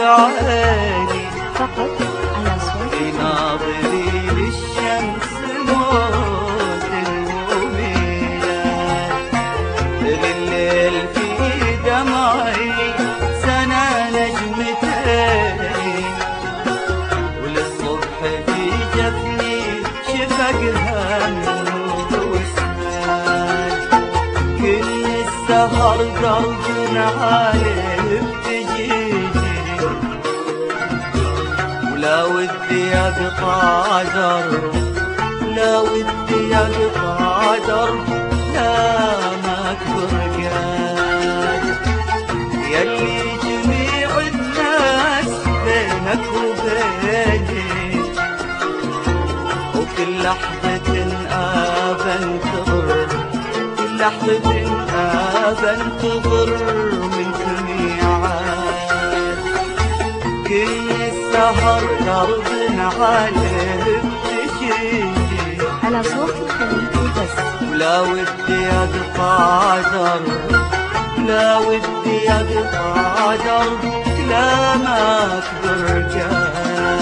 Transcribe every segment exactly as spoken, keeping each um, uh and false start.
بعيني فقط على صوت ناظري للشمس موت المؤمنة للليل في دمعي سنة نجمتين وللصبح في جفني شفقها نور وسنان كل السهر درجنا عليه لا ودي أقطع عذر لا ودي أقطع عذر لا ما أكبر قادر يلي جميع الناس بينك وبيني وكل لحظة أبى انتظر كل لحظة أبى انتظر منك ميعاد كل سهر دربنا عليه بتشيلي على صوت الخليجي بس ولا ودي أقطع درب لا ودي أقطع درب لا ما أقدر جاد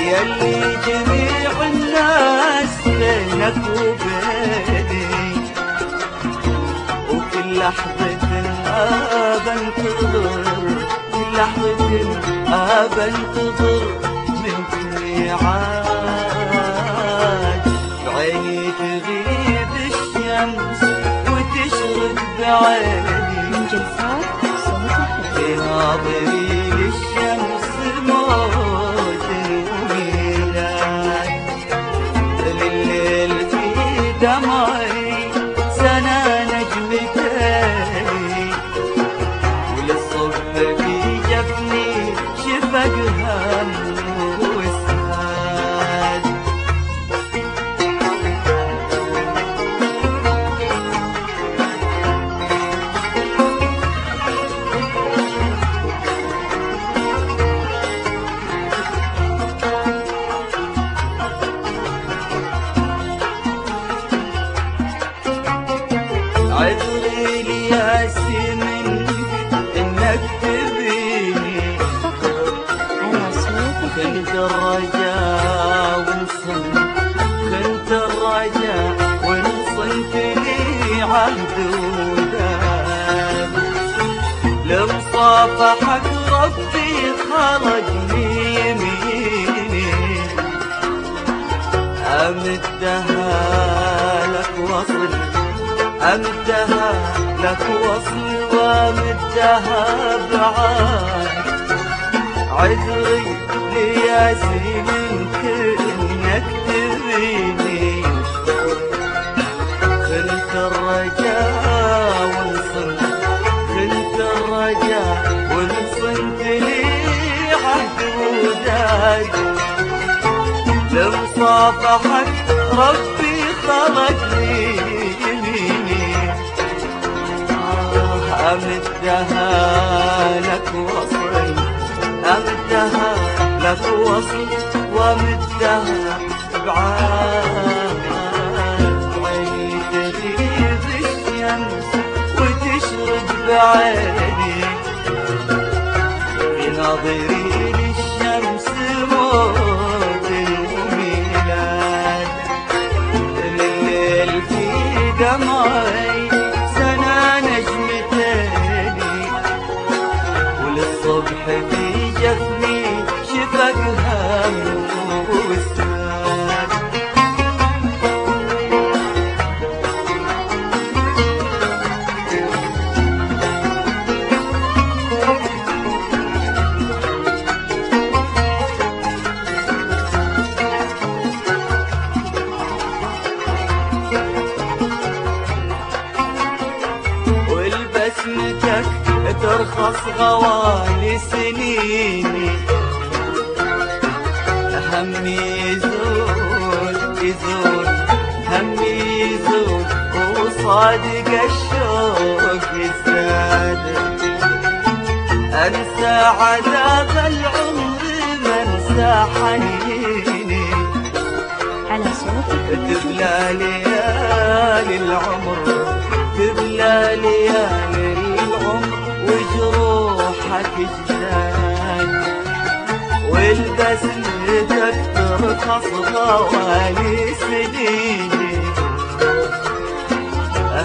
يلي جميع الناس بينك وبيني وكل لحظة أبى انتظر كل لحظة أبى انتظر منك ميعاد بعيني تغيب الشمس وتشرق بعيني من جلسات صوتي ناظري للشمس موت وميلاد للليل في دمعي سنة نجمتين وللصبح في جفني شفقها نور وسنان عذري لي ياسمين انك كنت الرجاء وانصنت كنت الرجاء وانصنت لي عهد وذاب لو صافحك ربي خرجني يميني امدها لك وصل امدها لك وصل وامدها بعاد عذري لي ياسمين انك تبيني كنت الرجاء وانصنت كنت الرجاء وانصنت لي عهد وداك لو صافحك ربي خرجني يميني آه امدها لك وصل أمدها لك وصل ومدها أبعاد عيني تغيب الشمس وتشرق بعيني بناظري للشمس موت وميلاد للليل في دمعي سنة نجمتين وللصبح في جفني شفقها نور وسنان والبسمتك ترخص غوالي سنيني همي يزول يزول همي يزول وصادق الشوق يزداد انسى عذاب العمر ما انسى حنيني على صوتك تبلى ليالي العمر تبلى ليالي العمر وجروح فرحك ازاي، والبس ايدك ترقص طوالي سنيني،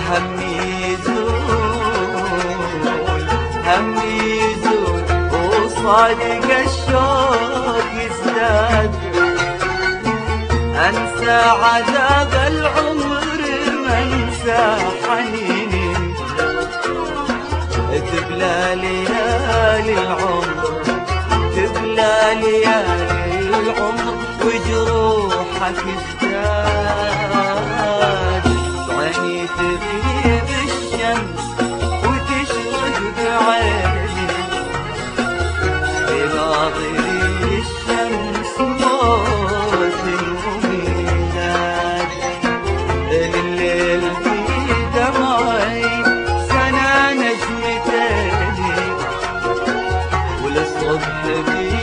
همي يزول همي يزول وصادق الشوق يزداد، انسى عذاب العمر ما انسى حنيني، تبلى ليالي العمر تبلى ليالي العمر وجروحك ازداد، عيني تغيب الشمس وتشرق بعيني، بناظري الشمس موت وميلاد، الليل في دمعي سنة نجمتين والصبح في